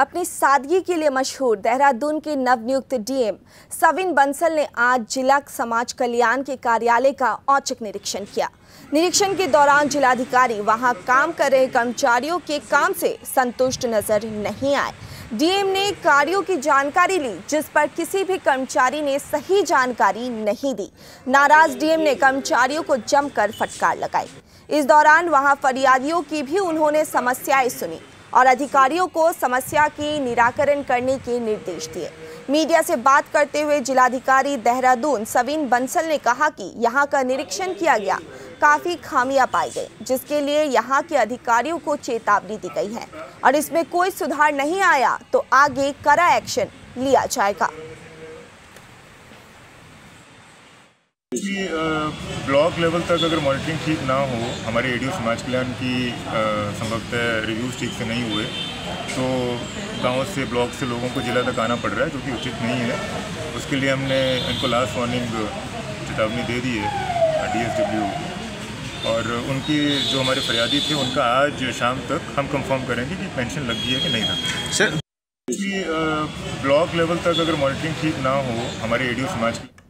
अपनी सादगी के लिए मशहूर देहरादून के नवनियुक्त डीएम सविन बंसल ने आज जिला समाज कल्याण के कार्यालय का औचक निरीक्षण किया। निरीक्षण के दौरान जिलाधिकारी वहां काम कर रहे कर्मचारियों के काम से संतुष्ट नजर नहीं आए। डीएम ने कार्यों की जानकारी ली, जिस पर किसी भी कर्मचारी ने सही जानकारी नहीं दी। नाराज डीएम ने कर्मचारियों को जमकर फटकार लगाई। इस दौरान वहां फरियादियों की भी उन्होंने समस्याएं सुनी और अधिकारियों को समस्या की निराकरण करने के निर्देश दिए। मीडिया से बात करते हुए जिलाधिकारी देहरादून सविन बंसल ने कहा कि यहां का निरीक्षण किया गया, काफ़ी खामियां पाई गई, जिसके लिए यहां के अधिकारियों को चेतावनी दी गई है और इसमें कोई सुधार नहीं आया तो आगे कड़ा एक्शन लिया जाएगा। ब्लॉक लेवल तक अगर मॉनिटरिंग ठीक ना हो, हमारे एडीओ समाज कल्याण की संभवतः रिव्यूज़ ठीक से नहीं हुए, तो गाँव से ब्लॉक से लोगों को जिला तक आना पड़ रहा है, जो कि उचित नहीं है। उसके लिए हमने इनको लास्ट वार्निंग चेतावनी दे दी है डीएसडब्ल्यू को, और उनकी जो हमारे फरियादी थे उनका आज शाम तक हम कंफर्म करेंगे कि पेंशन लग गई है कि नहीं लगी। सर, ब्लॉक लेवल तक अगर मॉनिटरिंग ठीक ना हो, हमारे एडीओ समाज